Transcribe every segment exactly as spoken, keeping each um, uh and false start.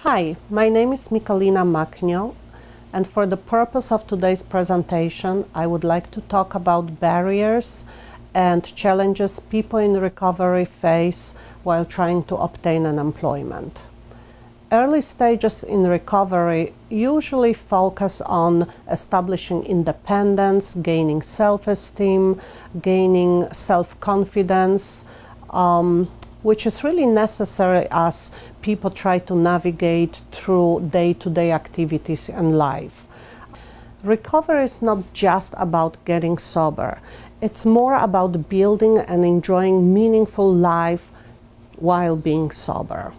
Hi, my name is Michalina Machnio, and for the purpose of today's presentation, I would like to talk about barriers and challenges people in recovery face while trying to obtain an employment. Early stages in recovery usually focus on establishing independence, gaining self-esteem, gaining self-confidence, um, which is really necessary as people try to navigate through day-to-day activities and life. Recovery is not just about getting sober. It's more about building and enjoying meaningful life while being sober.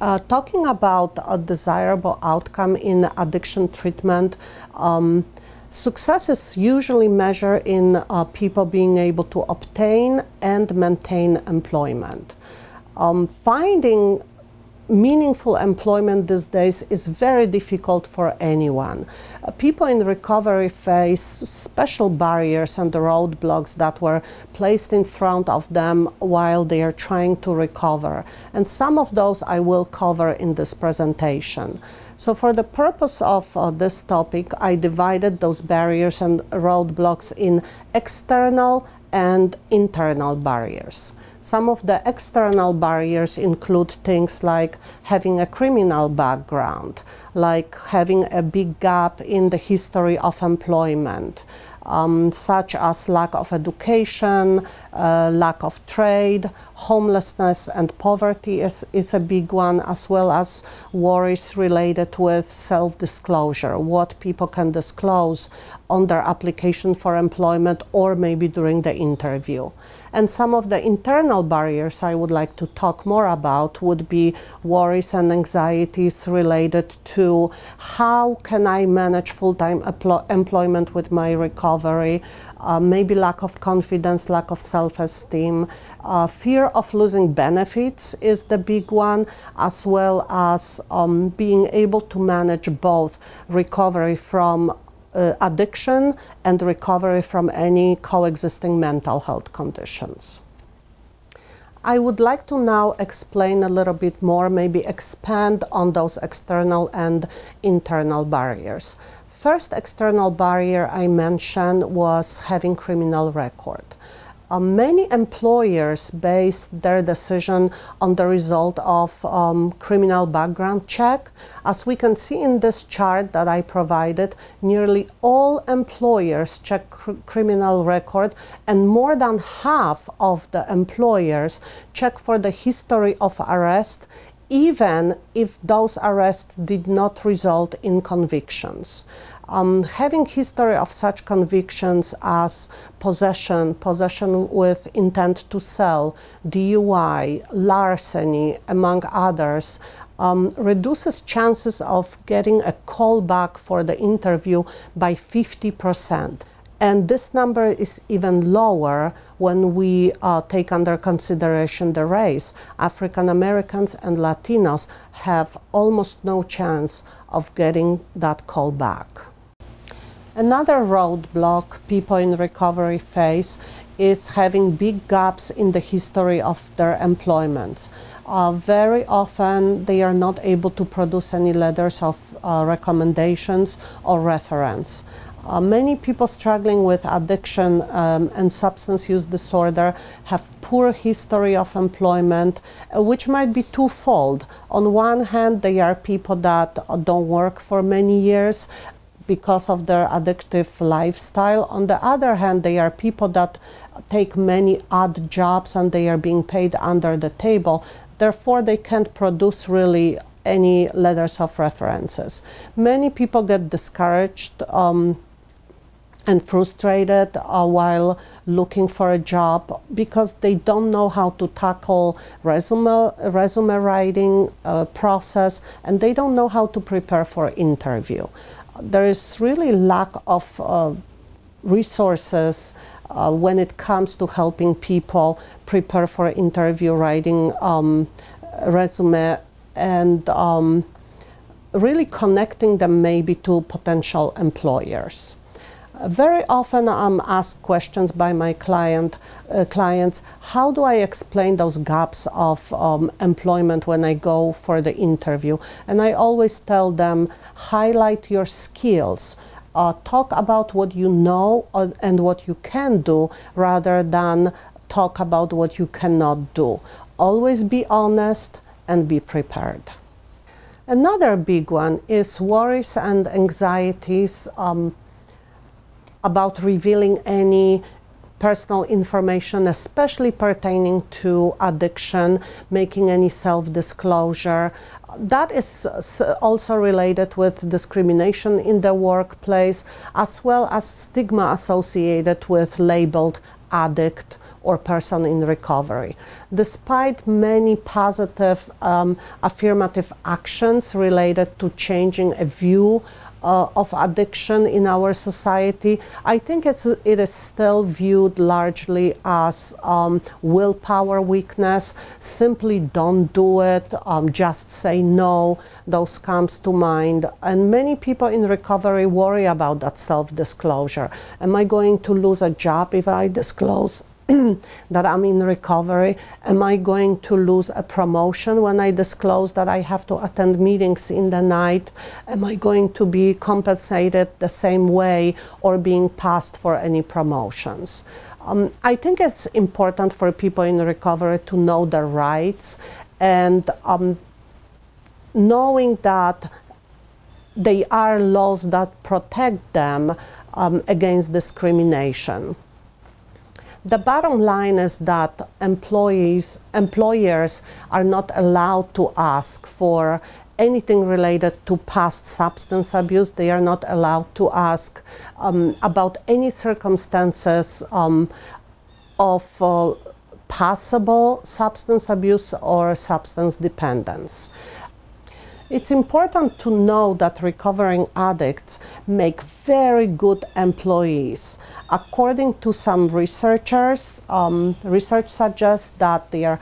Uh, talking about a desirable outcome in addiction treatment, um, success is usually measured in uh, people being able to obtain and maintain employment. Um, finding meaningful employment these days is very difficult for anyone. Uh, people in recovery face special barriers and the roadblocks that were placed in front of them while they are trying to recover. And some of those I will cover in this presentation. So for the purpose of uh, this topic, I divided those barriers and roadblocks in external and internal barriers. Some of the external barriers include things like having a criminal background, like having a big gap in the history of employment, um, such as lack of education, uh, lack of trade, homelessness and poverty is, is a big one, as well as worries related with self-disclosure, what people can disclose on their application for employment or maybe during the interview. And some of the internal barriers I would like to talk more about would be worries and anxieties related to how can I manage full-time employment with my recovery, uh, maybe lack of confidence, lack of self-esteem. Uh, fear of losing benefits is the big one, as well as um, being able to manage both recovery from Uh, addiction and recovery from any coexisting mental health conditions. I would like to now explain a little bit more, maybe expand on those external and internal barriers. First external barrier I mentioned was having criminal record. Uh, many employers base their decision on the result of um, criminal background check. As we can see in this chart that I provided, nearly all employers check cr criminal record, and more than half of the employers check for the history of arrest, even if those arrests did not result in convictions. Um, having history of such convictions as possession, possession with intent to sell, D U I, larceny, among others, um, reduces chances of getting a call back for the interview by fifty percent. And this number is even lower when we uh, take under consideration the race. African Americans and Latinos have almost no chance of getting that call back. Another roadblock people in recovery face is having big gaps in the history of their employments. Uh, very often they are not able to produce any letters of uh, recommendations or reference. Uh, many people struggling with addiction um, and substance use disorder have poor history of employment, uh, which might be twofold. On one hand, they are people that uh, don't work for many years because of their addictive lifestyle. On the other hand, they are people that take many odd jobs and they are being paid under the table. Therefore, they can't produce really any letters of references. Many people get discouraged um, and frustrated uh, while looking for a job because they don't know how to tackle resume, resume writing uh, process, and they don't know how to prepare for interview. There is really lack of uh, resources uh, when it comes to helping people prepare for interview, writing um, resume, and um, really connecting them maybe to potential employers. Very often I'm asked questions by my client, uh, clients, how do I explain those gaps of um, employment when I go for the interview? And I always tell them, highlight your skills. Uh, talk about what you know and what you can do rather than talk about what you cannot do. Always be honest and be prepared. Another big one is worries and anxieties um, about revealing any personal information, especially pertaining to addiction, making any self-disclosure. That is also related with discrimination in the workplace, as well as stigma associated with labeled addict or person in recovery. Despite many positive um, affirmative actions related to changing a view Uh, of addiction in our society, I think it's, it is still viewed largely as um, willpower weakness, simply don't do it, um, just say no, those comes to mind. And many people in recovery worry about that self-disclosure. Am I going to lose a job if I disclose that I'm in recovery? Am I going to lose a promotion when I disclose that I have to attend meetings in the night? Am I going to be compensated the same way or being passed for any promotions? Um, I think it's important for people in recovery to know their rights and um, knowing that they are laws that protect them um, against discrimination. The bottom line is that employees, employers are not allowed to ask for anything related to past substance abuse. They are not allowed to ask um, about any circumstances um, of uh, possible substance abuse or substance dependence. It's important to know that recovering addicts make very good employees. According to some researchers, um, research suggests that they are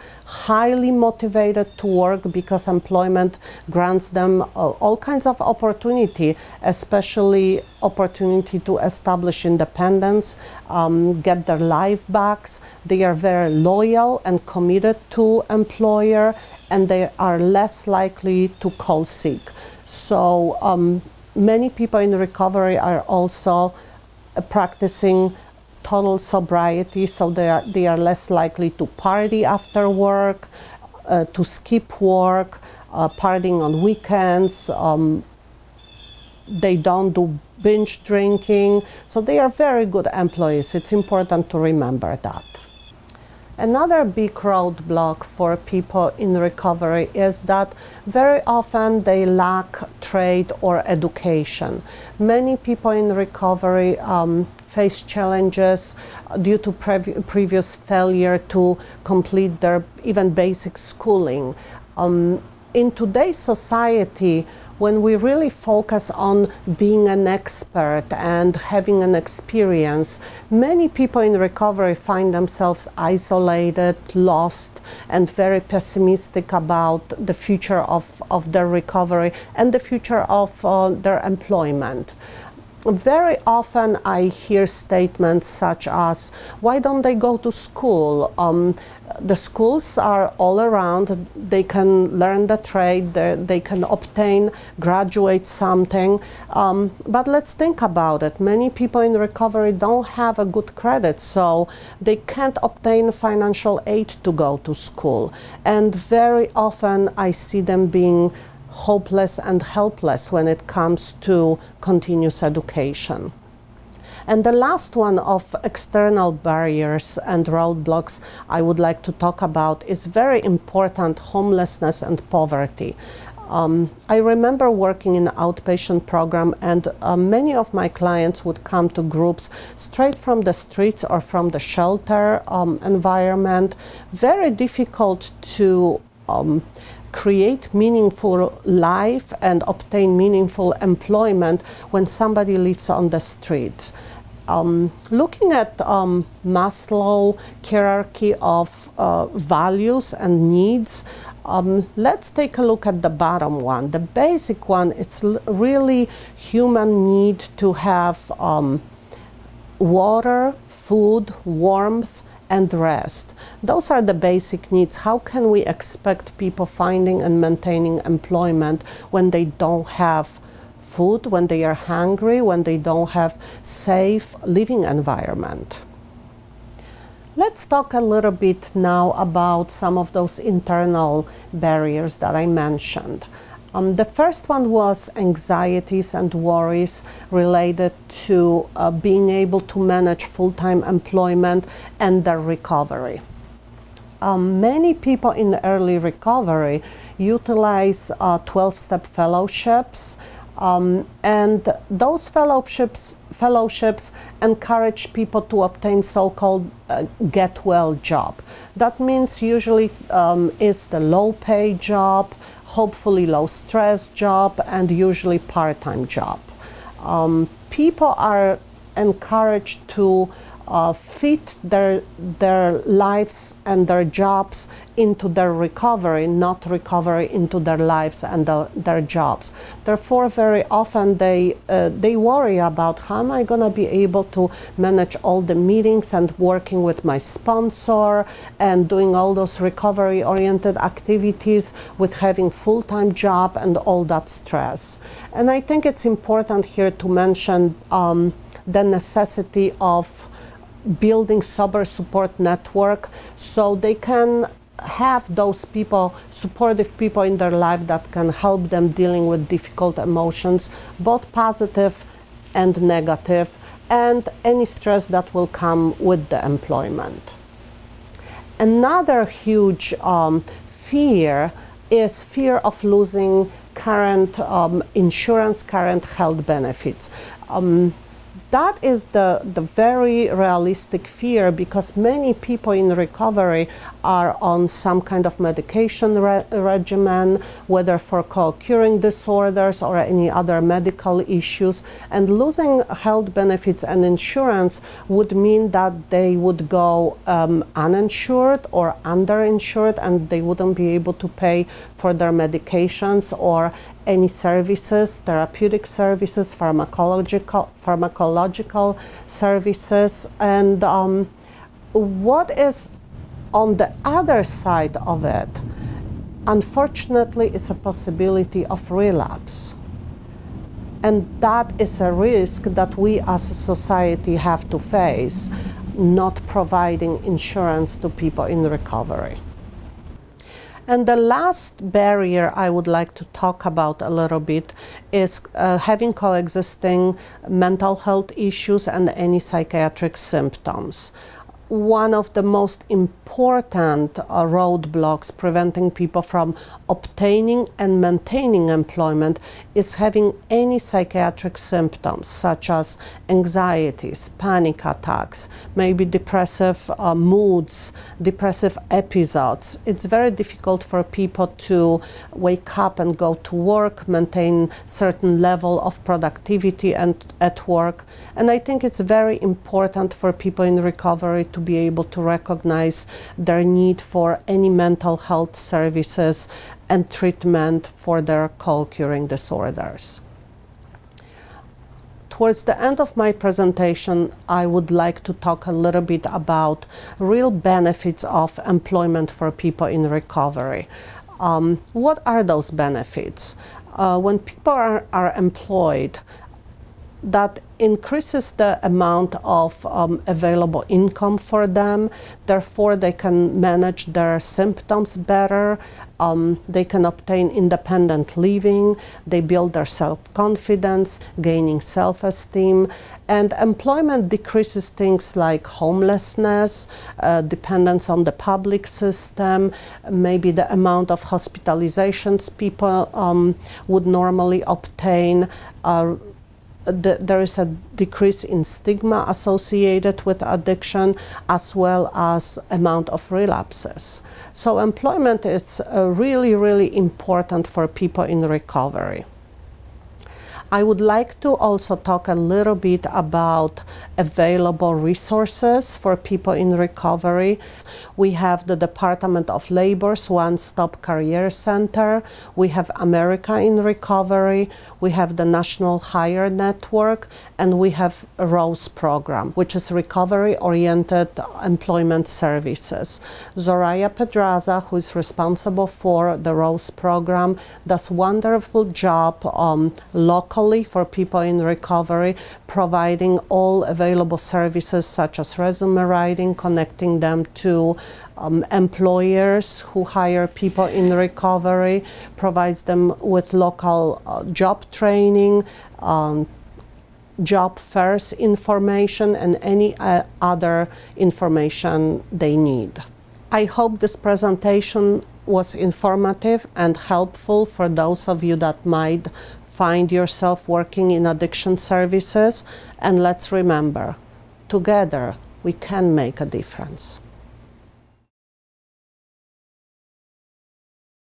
highly motivated to work because employment grants them uh, all kinds of opportunity, especially opportunity to establish independence, um, get their life back. They are very loyal and committed to employer, and they are less likely to call sick. So um, many people in recovery are also uh, practicing total sobriety, so they are, they are less likely to party after work, uh, to skip work, uh, partying on weekends. Um, they don't do binge drinking, so they are very good employees. It's important to remember that. Another big roadblock for people in recovery is that very often they lack trade or education. Many people in recovery um, face challenges due to prev previous failure to complete their even basic schooling. Um, in today's society, when we really focus on being an expert and having an experience, many people in recovery find themselves isolated, lost, and very pessimistic about the future of, of their recovery and the future of uh, their employment. Very often I hear statements such as, why don't they go to school? Um, the schools are all around, they can learn the trade, they can obtain, graduate something. Um, but let's think about it. Many people in recovery don't have a good credit, so they can't obtain financial aid to go to school. And very often I see them being hopeless and helpless when it comes to continuous education. And the last one of external barriers and roadblocks I would like to talk about is very important: homelessness and poverty. Um, I remember working in an outpatient program, and uh, many of my clients would come to groups straight from the streets or from the shelter um, environment. Very difficult to um, create meaningful life and obtain meaningful employment when somebody lives on the streets. Um, looking at um, Maslow's hierarchy of uh, values and needs, um, let's take a look at the bottom one. The basic one, it's really human need to have um, water, food, warmth, and rest. Those are the basic needs. How can we expect people finding and maintaining employment when they don't have food, when they are hungry, when they don't have safe living environment? Let's talk a little bit now about some of those internal barriers that I mentioned. Um, the first one was anxieties and worries related to uh, being able to manage full-time employment and their recovery. Um, many people in early recovery utilize twelve-step uh, fellowships, um, and those fellowships, fellowships encourage people to obtain so-called uh, get-well job. That means usually um, is the low-pay job, hopefully low-stress job, and usually part-time job. Um, people are encouraged to uh, fit their, their lives and their jobs into their recovery, not recovery into their lives and the, their jobs. Therefore, very often they, uh, they worry about, how am I going to be able to manage all the meetings and working with my sponsor and doing all those recovery-oriented activities with having full-time job and all that stress. And I think it's important here to mention um, the necessity of building sober support network, so they can have those people, supportive people in their life that can help them dealing with difficult emotions, both positive and negative, and any stress that will come with the employment. Another huge um, fear is fear of losing current um, insurance, current health benefits. Um, That is the, the very realistic fear, because many people in recovery are on some kind of medication re regimen, whether for co-occurring disorders or any other medical issues. And losing health benefits and insurance would mean that they would go um, uninsured or underinsured, and they wouldn't be able to pay for their medications or any services, therapeutic services, pharmacological, pharmacological services. And um, what is on the other side of it, unfortunately, is a possibility of relapse. And that is a risk that we as a society have to face, not providing insurance to people in recovery. And the last barrier I would like to talk about a little bit is uh, having coexisting mental health issues and any psychiatric symptoms. One of the most important uh, roadblocks preventing people from obtaining and maintaining employment is having any psychiatric symptoms, such as anxieties, panic attacks, maybe depressive uh, moods, depressive episodes. It's very difficult for people to wake up and go to work, maintain certain level of productivity and at work. And I think it's very important for people in recovery to to be able to recognize their need for any mental health services and treatment for their co-occurring disorders. Towards the end of my presentation, I would like to talk a little bit about real benefits of employment for people in recovery. Um, what are those benefits? Uh, when people are, are employed, that increases the amount of um, available income for them. Therefore, they can manage their symptoms better. Um, they can obtain independent living. They build their self-confidence, gaining self-esteem. And employment decreases things like homelessness, uh, dependence on the public system, maybe the amount of hospitalizations people um, would normally obtain. Uh, There is a decrease in stigma associated with addiction, as well as amount of relapses. So employment is uh, really, really important for people in recovery. I would like to also talk a little bit about available resources for people in recovery. We have the Department of Labor's One-Stop Career Center. We have America in Recovery. We have the National Hire Network. And we have a ROSE program, which is Recovery-Oriented Employment Services. Zoraia Pedraza, who is responsible for the ROSE program, does a wonderful job um, locally for people in recovery, providing all available services such as resume writing, connecting them to um, employers who hire people in recovery, provides them with local uh, job training, um, job fairs information, and any uh, other information they need. I hope this presentation was informative and helpful for those of you that might find yourself working in addiction services. And let's remember, together we can make a difference.